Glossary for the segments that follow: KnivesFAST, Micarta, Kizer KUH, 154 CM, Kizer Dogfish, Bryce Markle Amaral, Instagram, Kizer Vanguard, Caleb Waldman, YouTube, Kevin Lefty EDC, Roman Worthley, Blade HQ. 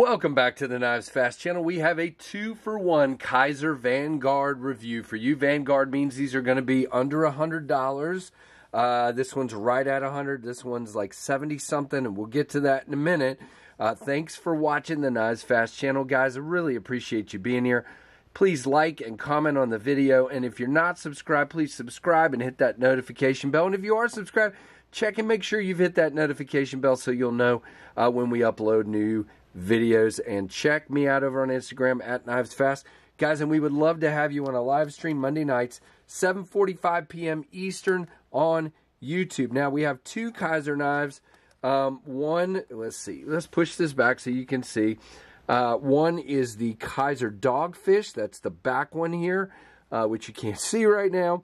Welcome back to the Knives Fast channel. We have a 2-for-1 Kizer Vanguard review for you. Vanguard means these are going to be under $100. This one's right at 100. This one's like 70-something, and we'll get to that in a minute. Thanks for watching the Knives Fast channel, guys. I really appreciate you being here. Please like and comment on the video. And if you're not subscribed, please subscribe and hit that notification bell. And if you are subscribed, check and make sure you've hit that notification bell so you'll know when we upload new videos. And check me out over on Instagram at KnivesFAST. Guys, and we would love to have you on a live stream Monday nights, 7:45 p.m. Eastern on YouTube. Now, we have two Kizer knives. One, let's see, let's push this back so you can see. One is the Kizer Dogfish. That's the back one here, which you can't see right now.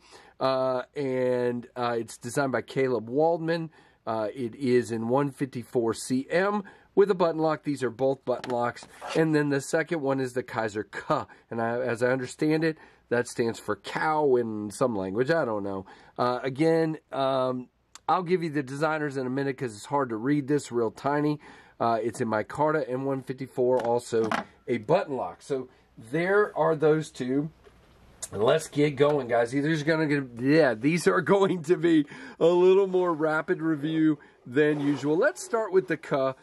It's designed by Caleb Waldman. It is in 154 cm with a button lock. These are both button locks. And then the second one is the Kizer KUH. And as I understand it, that stands for cow in some language. I don't know. I'll give you the designers in a minute because it's hard to read this real tiny. It's in Micarta and 154, also a button lock. So there are those two. And let's get going, guys. These are going to be a little more rapid review than usual. Let's start with the KUH.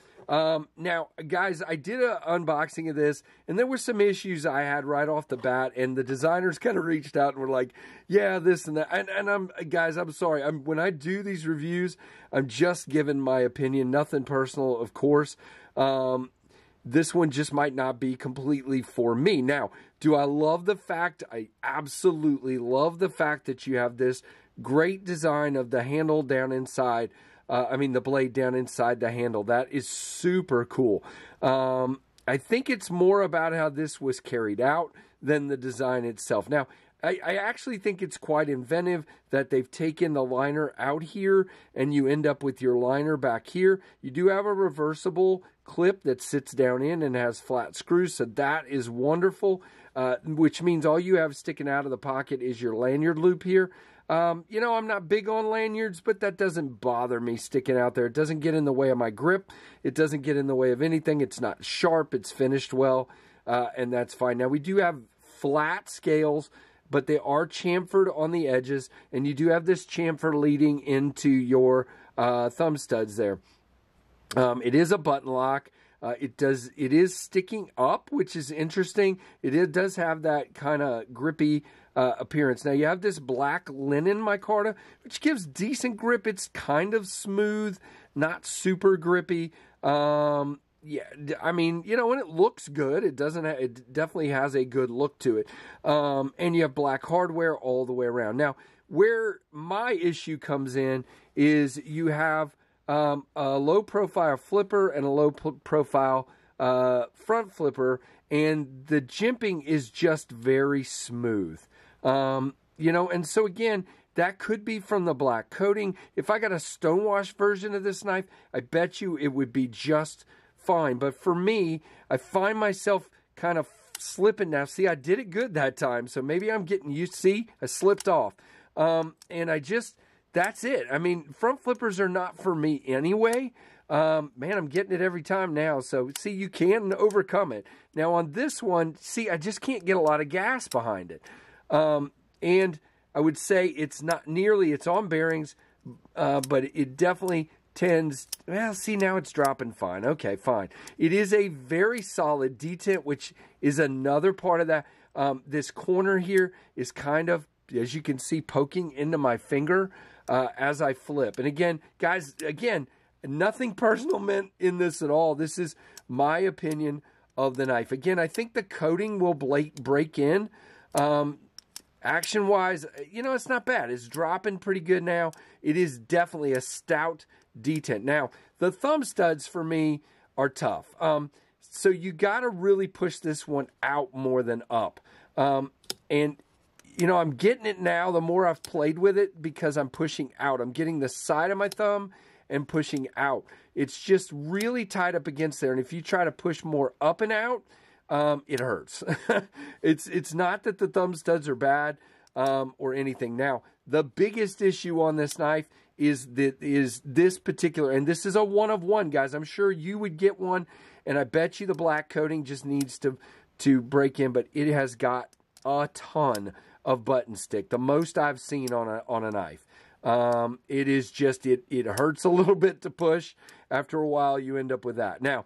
Now, guys, I did an unboxing of this, and there were some issues I had right off the bat, and the designers kind of reached out and were like, yeah, this and that. And I'm sorry. When I do these reviews, I'm just giving my opinion, nothing personal, of course. This one just might not be completely for me. Now, do I love the fact? I absolutely love the fact that you have this great design of the handle down inside. The blade down inside the handle. That is super cool. I think it's more about how this was carried out than the design itself. Now, I actually think it's quite inventive that they've taken the liner out here and you end up with your liner back here. You do have a reversible clip that sits down in and has flat screws, so that is wonderful, which means all you have sticking out of the pocket is your lanyard loop here. I'm not big on lanyards, but that doesn't bother me sticking out there. It doesn't get in the way of my grip. It doesn't get in the way of anything. It's not sharp. It's finished well, and that's fine. Now, we do have flat scales, but they are chamfered on the edges, and you do have this chamfer leading into your thumb studs there. It is a button lock. It is sticking up, which is interesting. It does have that kind of grippy appearance. Now, you have this black linen micarta, which gives decent grip. It's kind of smooth, not super grippy. And it looks good. It definitely has a good look to it. And you have black hardware all the way around. Now, where my issue comes in is you have a low profile flipper and a low profile front flipper, and the jimping is just very smooth. And so again, that could be from the black coating. If I got a stonewash version of this knife, I bet you it would be just fine. But for me, I find myself kind of slipping now. See, I did it good that time, so maybe I'm getting used. See, I slipped off. That's it. Front flippers are not for me anyway. I'm getting it every time now. So, see, you can overcome it. Now, on this one, see, I just can't get a lot of gas behind it. And I would say it's not nearly, it's on bearings, but it definitely tends, well, see, now it's dropping fine. Okay, fine. It is a very solid detent, which is another part of that. This corner here is kind of, as you can see, poking into my finger as I flip. And again, guys, nothing personal meant in this at all. This is my opinion of the knife. Again, I think the coating will break in. Action-wise, it's not bad. It's dropping pretty good now. It is definitely a stout detent. Now, the thumb studs for me are tough. So you got to really push this one out more than up. I'm getting it now the more I've played with it because I'm pushing out. I'm getting the side of my thumb and pushing out. It's just really tied up against there. And if you try to push more up and out, it hurts. It's not that the thumb studs are bad or anything. Now, the biggest issue on this knife is this particular, and this is a one-of-one, guys. I'm sure you would get one And I bet you the black coating just needs to break in, but it has got a ton of button stick, the most I've seen on a knife. It is just, it hurts a little bit to push. After a while, you end up with that. Now,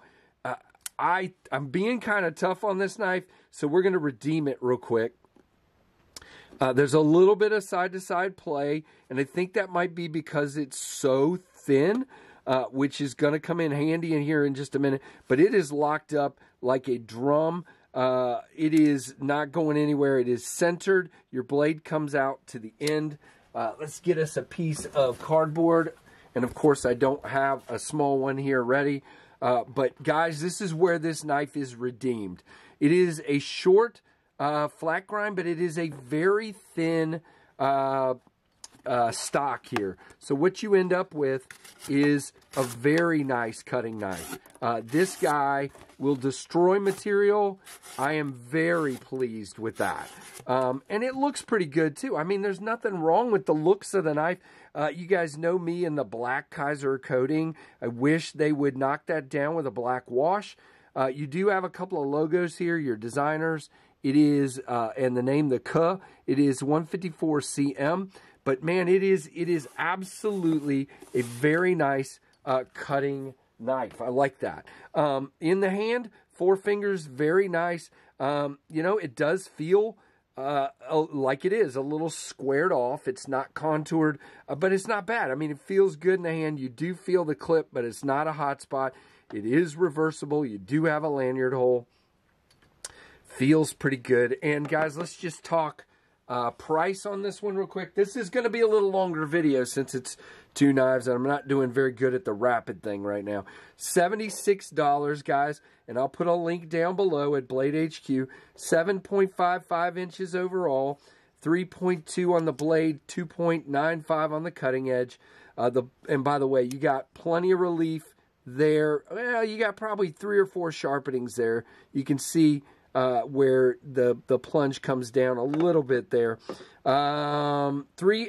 I'm being kind of tough on this knife, so we're going to redeem it real quick. There's a little bit of side-to-side play, and I think that might be because it's so thin, which is going to come in handy in here in just a minute. But it is locked up like a drum. It is not going anywhere. It is centered. Your blade comes out to the end. Let's get us a piece of cardboard. And of course, I don't have a small one here ready. But guys, this is where this knife is redeemed. It is a short flat grind, but it is a very thin stock here. So what you end up with is a very nice cutting knife. This guy will destroy material. I am very pleased with that. And it looks pretty good too. I mean, there's nothing wrong with the looks of the knife. You guys know me and the black Kizer coating. I wish they would knock that down with a black wash. You do have a couple of logos here, your designers. It is, and the name, the KUH, it is 154 CM. But man, it is absolutely a very nice cutting knife. I like that. In the hand, 4 fingers, very nice. You know, it does feel like it is a little squared off. It's not contoured, but it's not bad. I mean, it feels good in the hand. You do feel the clip, but it's not a hot spot. It is reversible. You do have a lanyard hole. Feels pretty good. And guys, let's just talk price on this one real quick. This is going to be a little longer video since it's two knives, and I'm not doing very good at the rapid thing right now. $76, guys, and I'll put a link down below at Blade HQ. 7.55 inches overall, 3.2 on the blade, 2.95 on the cutting edge. And by the way, you got plenty of relief there. Well, you got probably 3 or 4 sharpenings there. You can see where the plunge comes down a little bit there. 3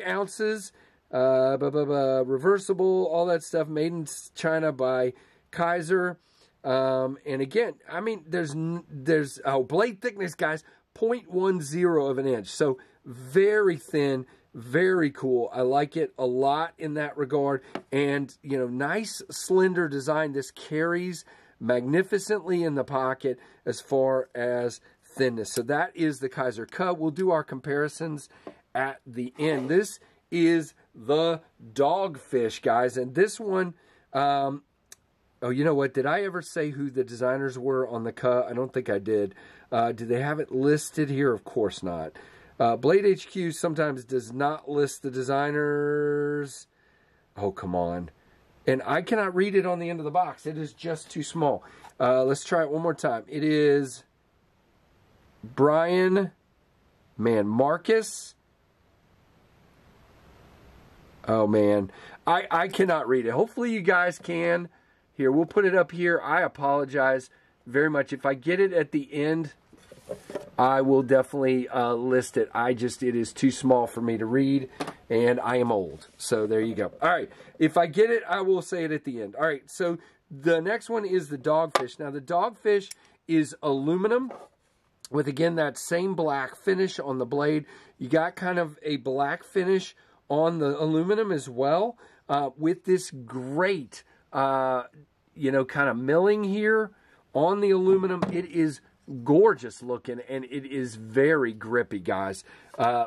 ounces, reversible, all that stuff, made in China by Kizer. And again, I mean, there's blade thickness, guys, 0.10 of an inch. So very thin, very cool. I like it a lot in that regard. And, you know, nice slender design. This carries magnificently in the pocket as far as thinness. So that is the Kizer KUH. We'll do our comparisons at the end. This is the Dogfish, guys, and this one, oh, you know what, did I ever say who the designers were on the KUH? I don't think I did. Do they have it listed here? Of course not. Blade HQ sometimes does not list the designers. Oh, come on. And I cannot read it on the end of the box. It is just too small. Let's try it one more time. It is Brian, man, Marcus. Oh, man. I cannot read it. Hopefully you guys can. Here, we'll put it up here. I apologize very much. If I get it at the end, I will definitely list it. It is too small for me to read, and I am old. So there you go. All right, if I get it, I will say it at the end. All right, so the next one is the Dogfish. Now, the Dogfish is aluminum with, again, that same black finish on the blade. You got kind of a black finish on the aluminum as well, with this great, you know, kind of milling here on the aluminum. It is gorgeous looking, and it is very grippy, guys.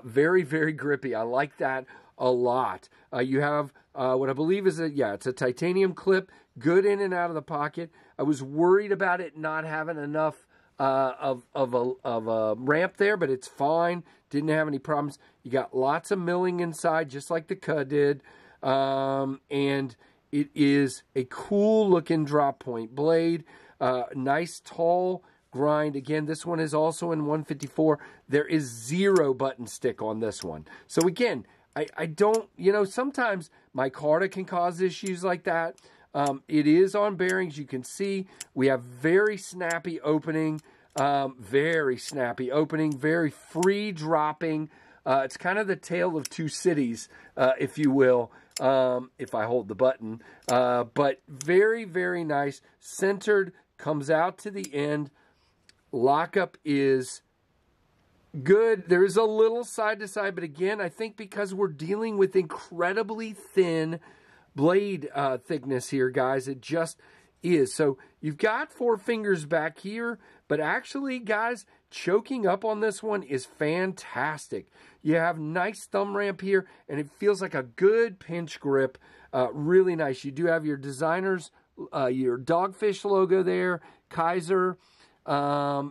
Very, very grippy. I like that a lot. You have what I believe is it's a titanium clip, good in and out of the pocket. I was worried about it not having enough of a ramp there, but it's fine. Didn't have any problems. You got lots of milling inside, just like the KUH did, and it is a cool looking drop point blade. Nice tall grind. Again, this one is also in 154. There is 0 button stick on this one. So again, I don't, you know, sometimes micarta can cause issues like that. It is on bearings. You can see we have very snappy opening, very free dropping. It's kind of the tale of two cities, if you will, if I hold the button. But very, very nice, centered, comes out to the end. Lockup is good. There is a little side to side, but again, I think because we're dealing with incredibly thin blade thickness here, guys, it just is. So you've got four fingers back here, but actually, guys, choking up on this one is fantastic. You have nice thumb ramp here, and it feels like a good pinch grip. Really nice. You do have your designers, your Dogfish logo there, Kizer.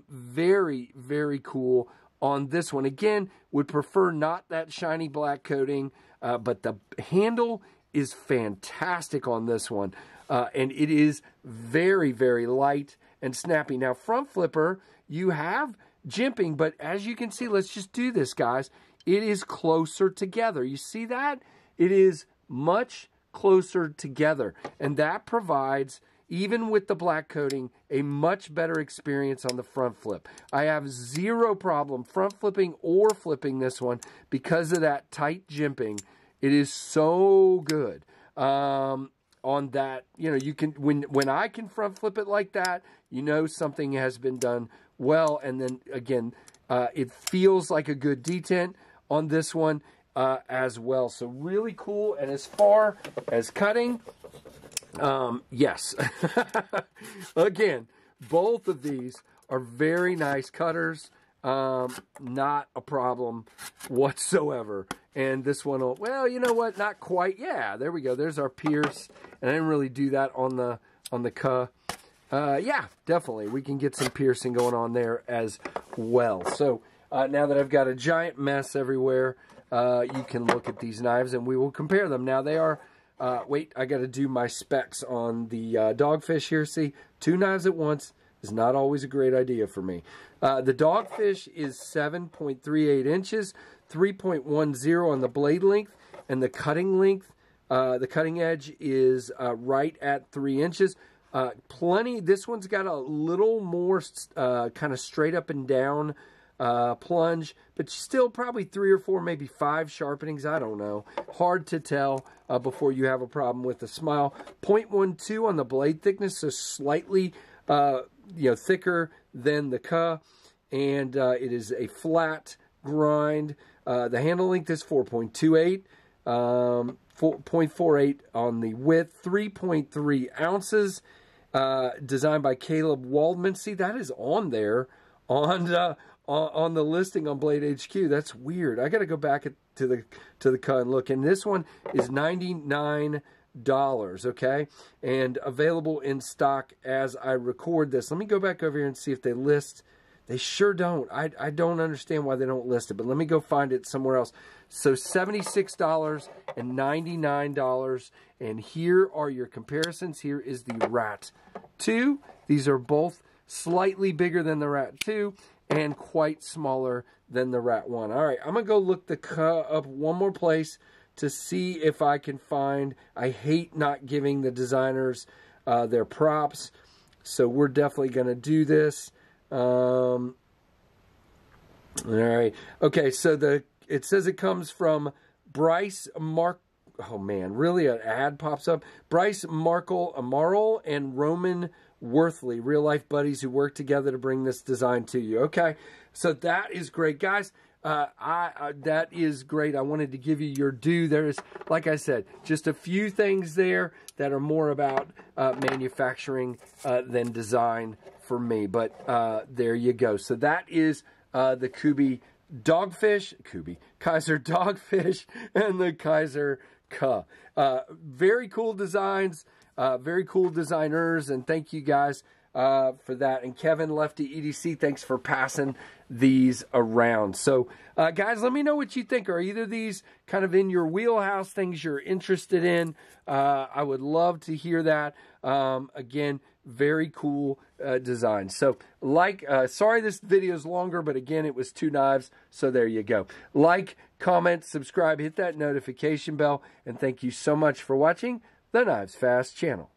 Very, very cool on this one. Again, would prefer not that shiny black coating, but the handle is fantastic on this one. And it is very, very light and snappy. Now, front flipper, you have jimping, but as you can see, let's just do this, guys. It is closer together. You see that? It is much closer together. And that provides, even with the black coating, a much better experience on the front flip. I have zero problem front flipping or flipping this one because of that tight jimping. It is so good on that. You know, you can when I can front flip it like that, you know something has been done well. And then again, it feels like a good detent on this one as well. So really cool. And as far as cutting, yes, again, both of these are very nice cutters. Not a problem whatsoever. And this one, well, you know what? Not quite. Yeah, there we go. There's our pierce. And I didn't really do that on the KUH. Yeah, definitely. We can get some piercing going on there as well. So now that I've got a giant mess everywhere, you can look at these knives and we will compare them. Now they are, wait, I got to do my specs on the Dogfish here. See, two knives at once is not always a great idea for me. The Dogfish is 7.38 inches, 3.10 on the blade length, and the cutting length, the cutting edge is right at 3 inches. Plenty, this one's got a little more kind of straight up and down plunge, but still probably 3 or 4, maybe 5 sharpenings. I don't know. Hard to tell before you have a problem with the smile. 0.12 on the blade thickness, so slightly you know, thicker than the KUH, and it is a flat grind. The handle length is 4.28, 4.48 on the width, 3.3 ounces, designed by Caleb Waldman. See, that is on there on the listing on Blade HQ. That's weird. I got to go back to the KUH and look. And this one is $99, okay, and available in stock as I record this. Let me go back over here and see if they list. They sure don't. I don't understand why they don't list it, but let me go find it somewhere else. So $76 and $99, and here are your comparisons. Here is the Rat 2. These are both slightly bigger than the Rat 2 and quite smaller than the Rat 1. All right, I'm going to go look the KUH up one more place to see if I can find. I hate not giving the designers their props, so we're definitely going to do this. All right. Okay, so it says it comes from Bryce Markle. Oh, man, really an ad pops up. Bryce Markle Amaral and Roman Worthley, real-life buddies who work together to bring this design to you. Okay, so that is great, guys. That is great. I wanted to give you your due. There is, like I said, just a few things there that are more about manufacturing than design for me. But there you go. So that is the Kizer Dogfish, and the Kizer KUH. Very cool designs, very cool designers, and thank you guys for that. And Kevin Lefty EDC, thanks for passing these around. So guys, let me know what you think. Are either of these kind of in your wheelhouse, things you're interested in? I would love to hear that. Again, very cool design. So sorry this video is longer, but again, it was two knives. So there you go. Like, comment, subscribe, hit that notification bell. And thank you so much for watching the Knives Fast channel.